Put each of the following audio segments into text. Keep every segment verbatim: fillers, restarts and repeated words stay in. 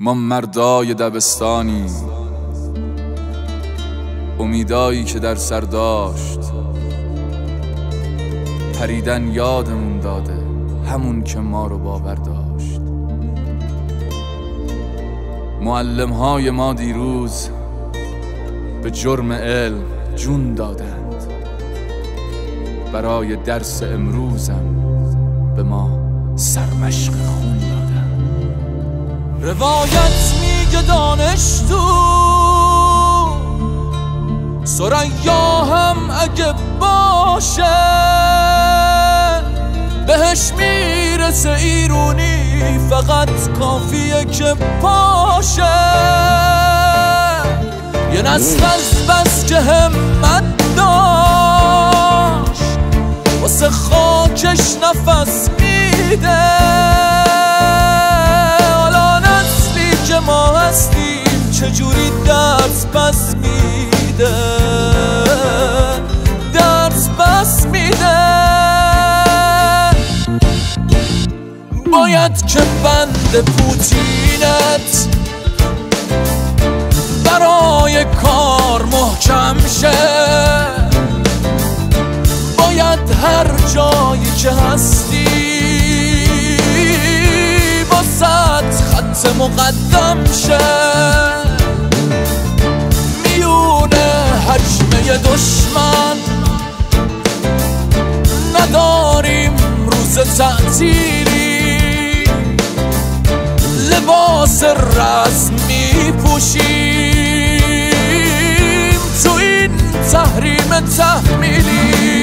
ما مردای دبستانیم، امیدایی که در سر داشت پریدن یادمون داده، همون که ما رو باور داشت. معلم‌های ما دیروز به جرم علم جون دادند، برای درس امروزم به ما سرمشق خون دادند. روایت میگه دانش تو ثریا هم اگه باشه بهش میرسه ایرونی، فقط کافیه که پاشه. یه نسل از بس که همت داشت واسه خاکش نفس میده، حالا نسلی که ما هستیم چجوری درس پس میده، درس پس میده. باید که بند پوتینت برای کار محکم شه، باید هر جایی که هستی با صد خط مقدم شه، میونه حجمه دشمن نداریم روز تعطیلی، لباس رسمی پوشیم تو این تحریم تحمیلی.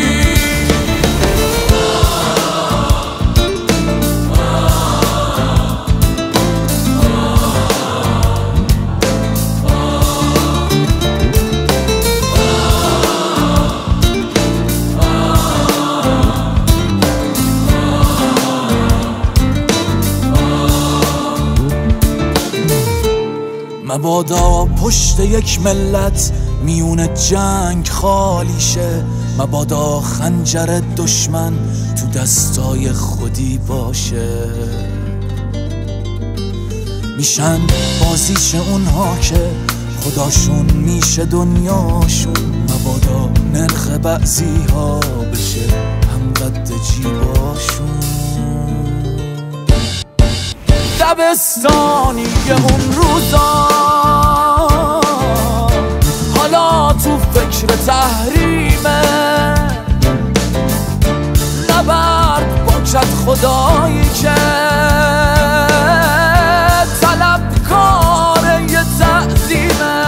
مبادا پشت یک ملت میون جنگ خالی شه، مبادا خنجر دشمن تو دستای خودی باشه. میشن بازیش اونها که خداشون میشه دنیاشون، مبادا نرخ بعضی ها بشه همقد جیباشون. دبستانی اون روزا حالا تو فکر تحریمه، نبرد باشد خدایی که طلبکار یه تعظیمه.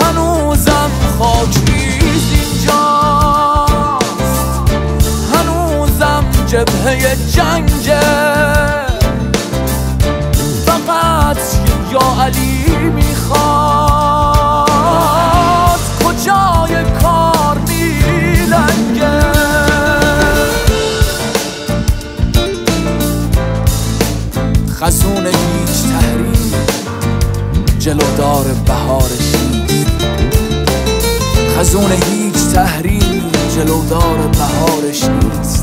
هنوزم خاک ریز اینجاست، هنوزم جبهه جنگه، یا علی میخواد کجای کار میلنگه. خزون هیچ تحریم جلودار بهارش نیست، خزون هیچ تحریم جلودار بهارش نیست.